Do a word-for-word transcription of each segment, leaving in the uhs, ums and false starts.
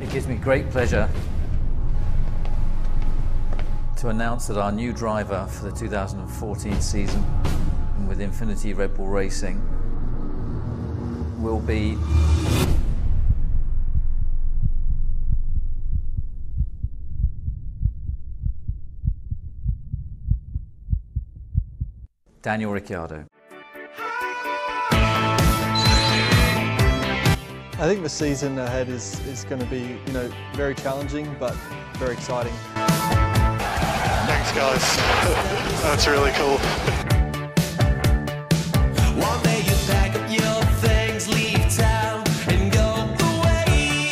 It gives me great pleasure to announce that our new driver for the two thousand fourteen season with Infiniti Red Bull Racing will be Daniel Ricciardo. I think the season ahead is, is going to be, you know, very challenging but very exciting. Thanks guys, that's really cool. One day you pack up your things, leave town and go away.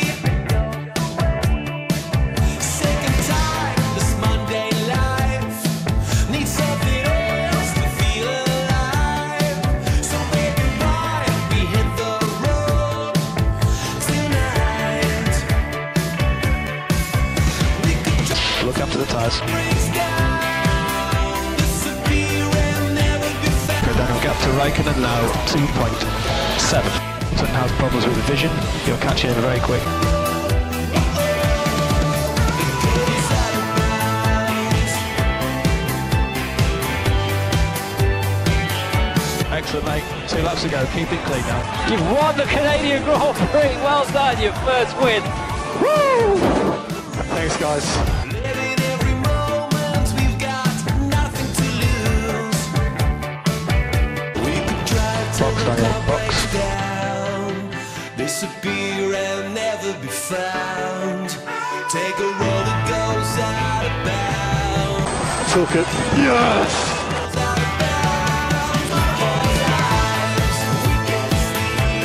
Sick and tired of this Monday life, need something else to feel alive. So baby, why don't we hit the road tonight? We could try. Look up to the tires. Gap to Raikkonen now two point seven. Hamilton has problems with the vision, he'll catch him very quick. Excellent mate, two laps to go, keep it clean now. You've won the Canadian Grand Prix, well done, your first win. Woo! Thanks guys. Box, Daniel, box. Disappear and never be found. Take a road that goes out of bounds. Took it. Yes!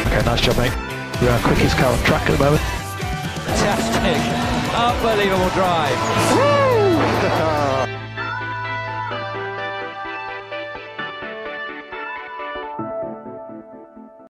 Okay, nice job, mate. You're our quickest car on track at the moment. Fantastic. Unbelievable drive. Woo!